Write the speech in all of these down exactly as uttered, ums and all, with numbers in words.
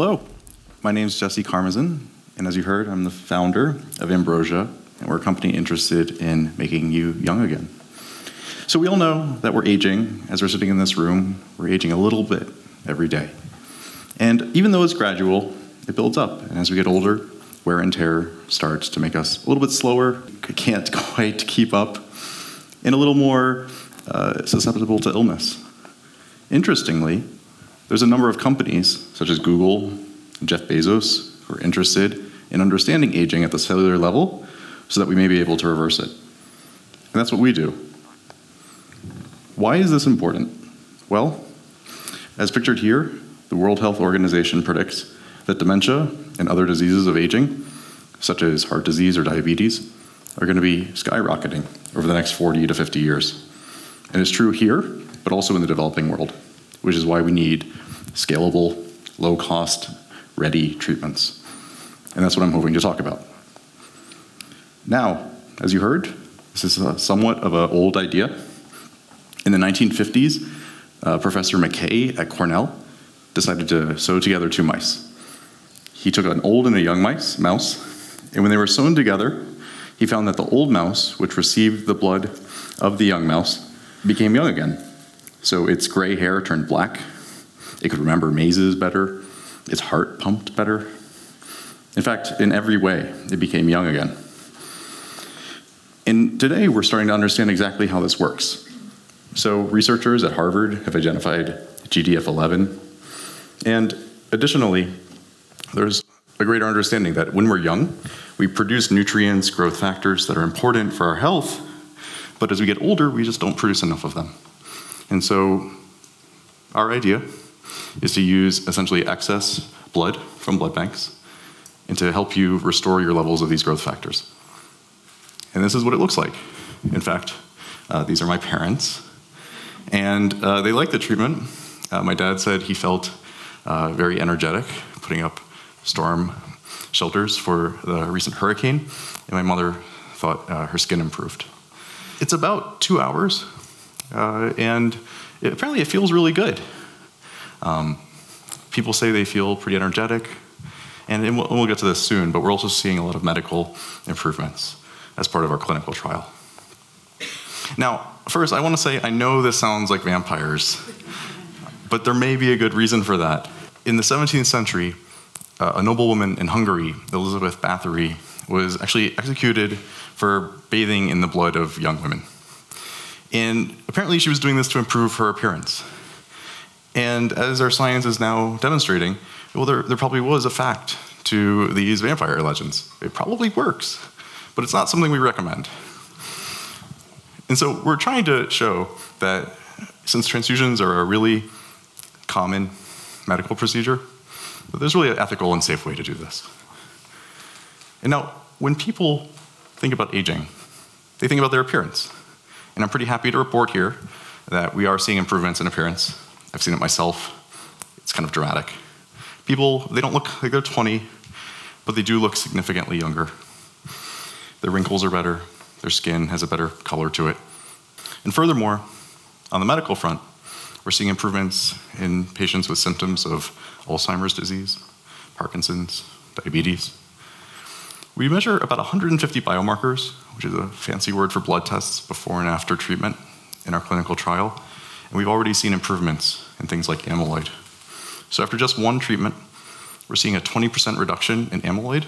Hello, my name is Jesse Karmazin, and as you heard, I'm the founder of Ambrosia, and we're a company interested in making you young again. So we all know that we're aging. As we're sitting in this room, we're aging a little bit every day. And even though it's gradual, it builds up, and as we get older, wear and tear starts to make us a little bit slower, can't quite keep up, and a little more uh, susceptible to illness. Interestingly, there's a number of companies, such as Google, and Jeff Bezos, who are interested in understanding aging at the cellular level so that we may be able to reverse it. And that's what we do. Why is this important? Well, as pictured here, the World Health Organization predicts that dementia and other diseases of aging, such as heart disease or diabetes, are going to be skyrocketing over the next forty to fifty years. And it's true here, but also in the developing world, which is why we need scalable, low-cost, ready treatments. And that's what I'm hoping to talk about. Now, as you heard, this is a somewhat of an old idea. In the nineteen fifties, uh, Professor McKay at Cornell decided to sew together two mice. He took an old and a young mice, mouse, and when they were sewn together, he found that the old mouse, which received the blood of the young mouse, became young again. So its gray hair turned black, it could remember mazes better, its heart pumped better. In fact, in every way, it became young again. And today, we're starting to understand exactly how this works. So researchers at Harvard have identified G D F eleven, and additionally, there's a greater understanding that when we're young, we produce nutrients, growth factors that are important for our health, but as we get older, we just don't produce enough of them. And so our idea is to use essentially excess blood from blood banks and to help you restore your levels of these growth factors. And this is what it looks like. In fact, uh, these are my parents. And uh, they liked the treatment. Uh, my dad said he felt uh, very energetic, putting up storm shelters for the recent hurricane. And my mother thought uh, her skin improved. It's about two hours. Uh, and it, apparently it feels really good. Um, people say they feel pretty energetic, and, and, we'll, and we'll get to this soon, but we're also seeing a lot of medical improvements as part of our clinical trial. Now, first, I want to say I know this sounds like vampires, but there may be a good reason for that. In the seventeenth century, uh, a noblewoman in Hungary, Elizabeth Bathory, was actually executed for bathing in the blood of young women. And apparently she was doing this to improve her appearance. And as our science is now demonstrating, well, there, there probably was a fact to these vampire legends. It probably works, but it's not something we recommend. And so we're trying to show that since transfusions are a really common medical procedure, that there's really an ethical and safe way to do this. And now, when people think about aging, they think about their appearance. And I'm pretty happy to report here that we are seeing improvements in appearance. I've seen it myself. It's kind of dramatic. People, they don't look like they're twenty, but they do look significantly younger. Their wrinkles are better. Their skin has a better color to it. And furthermore, on the medical front, we're seeing improvements in patients with symptoms of Alzheimer's disease, Parkinson's, diabetes. We measure about one hundred fifty biomarkers, which is a fancy word for blood tests, before and after treatment in our clinical trial. And we've already seen improvements in things like amyloid. So after just one treatment, we're seeing a twenty percent reduction in amyloid,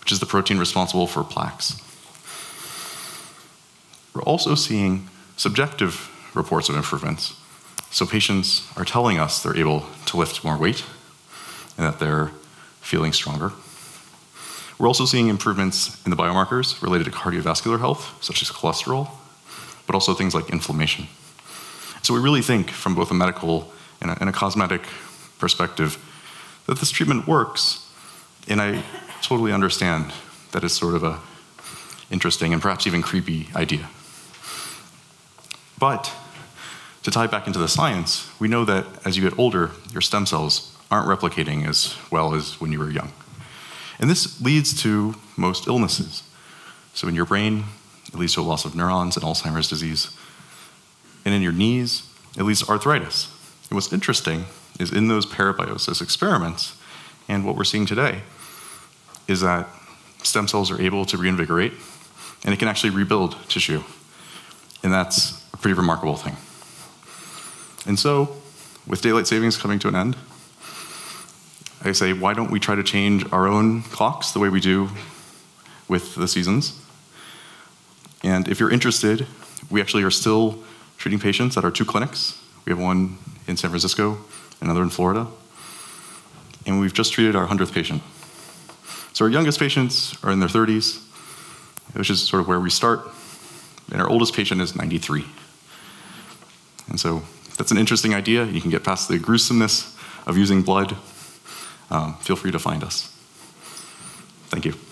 which is the protein responsible for plaques. We're also seeing subjective reports of improvements. So patients are telling us they're able to lift more weight and that they're feeling stronger. We're also seeing improvements in the biomarkers related to cardiovascular health, such as cholesterol, but also things like inflammation. So we really think, from both a medical and a, and a cosmetic perspective, that this treatment works, and I totally understand that it's sort of an interesting and perhaps even creepy idea. But to tie back into the science, we know that as you get older, your stem cells aren't replicating as well as when you were young. And this leads to most illnesses. So in your brain, it leads to a loss of neurons and Alzheimer's disease. And in your knees, it leads to arthritis. And what's interesting is in those parabiosis experiments, And what we're seeing today is that stem cells are able to reinvigorate, and it can actually rebuild tissue. And that's a pretty remarkable thing. And so, with daylight savings coming to an end, I say, why don't we try to change our own clocks the way we do with the seasons? And if you're interested, we actually are still treating patients at our two clinics. We have one in San Francisco, another in Florida. And we've just treated our hundredth patient. So our youngest patients are in their thirties, which is sort of where we start. And our oldest patient is ninety-three. And so that's an interesting idea. You can get past the gruesomeness of using blood. Um, feel free to find us. Thank you.